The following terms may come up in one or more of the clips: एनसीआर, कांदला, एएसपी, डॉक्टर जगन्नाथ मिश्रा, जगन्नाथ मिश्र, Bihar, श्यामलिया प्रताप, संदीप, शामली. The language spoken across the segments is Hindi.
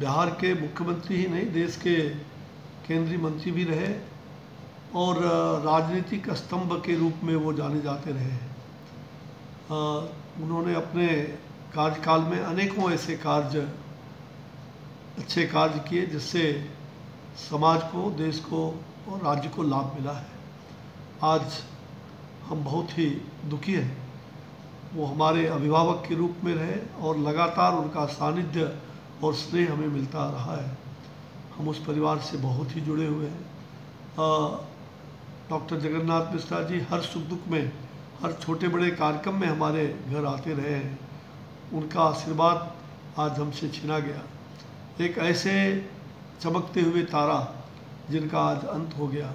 बिहार के मुख्यमंत्री ही नहीं देश के केंद्रीय मंत्री भी रहे और राजनीतिक स्तंभ के रूप में वो जाने जाते रहे हैं। उन्होंने अपने कार्यकाल में अनेकों ऐसे कार्य अच्छे कार्य किए जिससे समाज को, देश को और राज्य को लाभ मिला है। आज हम बहुत ही दुखी हैं। वो हमारे अभिभावक के रूप में रहे और लगातार उनका सानिध्य और स्नेह हमें मिलता रहा है। हम उस परिवार से बहुत ही जुड़े हुए हैं। डॉक्टर जगन्नाथ मिश्रा जी हर सुख दुख में, हर छोटे बड़े कार्यक्रम में हमारे घर आते रहे हैं। उनका आशीर्वाद आज हमसे छिना गया। एक ऐसे चमकते हुए तारा जिनका आज अंत हो गया।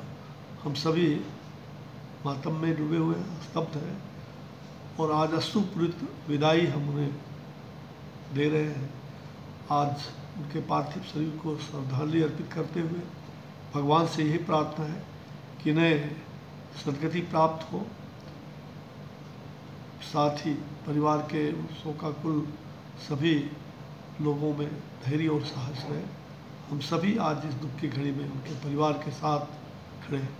हम सभी मातम में डूबे हुए हैं, स्तब्ध हैं और आज अश्रुपूरित विदाई हम उन्हें दे रहे हैं। आज उनके पार्थिव शरीर को श्रद्धांजलि अर्पित करते हुए भगवान से यही प्रार्थना है कि इन्हें सद्गति प्राप्त हो, साथ ही परिवार के शोकाकुल सभी लोगों में धैर्य और साहस रहे। हम सभी आज इस दुख की घड़ी में उनके परिवार के साथ खड़े हैं।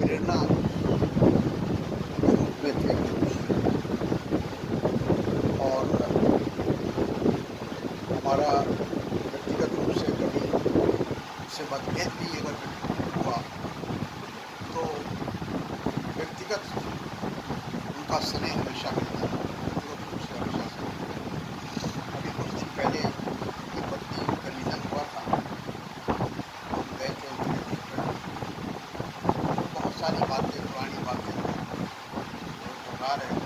प्रेरणा और हमारा व्यक्तिगत रूप से कभी से मतभेद भी अगर हुआ तो व्यक्तिगत उनका स्नेह हमेशा मिलता है। अभी कुछ दिन पहले उनकी पत्नी का निधन हुआ था, गए थे बहुत सारी बातें, पुरानी बातें बता रहे हैं।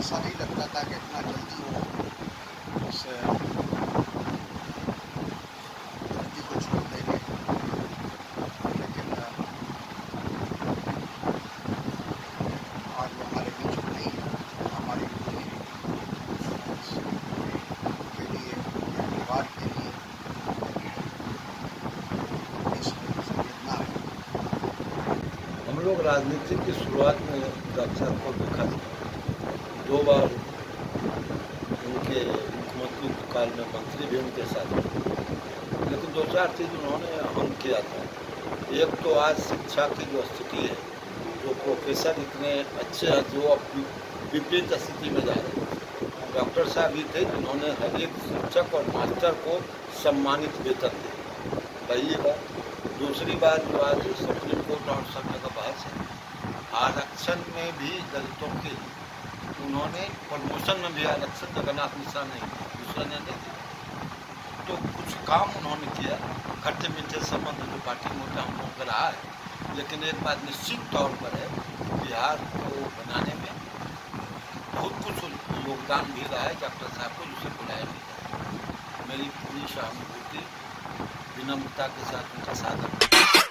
ऐसा नहीं लगता था कि इतना जल्दी वो उस धरती को छोड़ देंगे, लेकिन आज वो हमारे बीच नहीं है। हमारे के लिए, परिवार के लिए हम लोग राजनीति की शुरुआत में रक्षा को देखा था। 2 बार उनके मुख्यमंत्री के काल में मंत्री भी उनके साथ, लेकिन 2-4 चीज़ उन्होंने हम किया था। एक तो आज शिक्षा की जो स्थिति है, जो प्रोफेसर इतने अच्छे हैं जो अब विपरीत स्थिति में जा रहे हैं। डॉक्टर साहब ही थे जिन्होंने हर एक शिक्षक और मास्टर को सम्मानित वेतन दिया। पहली बात। दूसरी बात जो आज सुप्रीम कोर्ट और सब जगह बहस है, आरक्षण में भी दलितों के उन्होंने प्रमोशन में भी आरक्षण जगन्नाथ मिश्रा ने दूसरा ने नहीं दिया। तो कुछ काम उन्होंने किया। खट्टे मीठे संबंध जो पार्टी मोटा हम लोग रहा है, लेकिन एक बात निश्चित तौर पर है, बिहार को बनाने में बहुत कुछ योगदान भी रहा है डॉक्टर साहब को, जिसे बुलाया भी था। मेरी पूरी सहानुभूति विनम्रता के साथ उनका साथ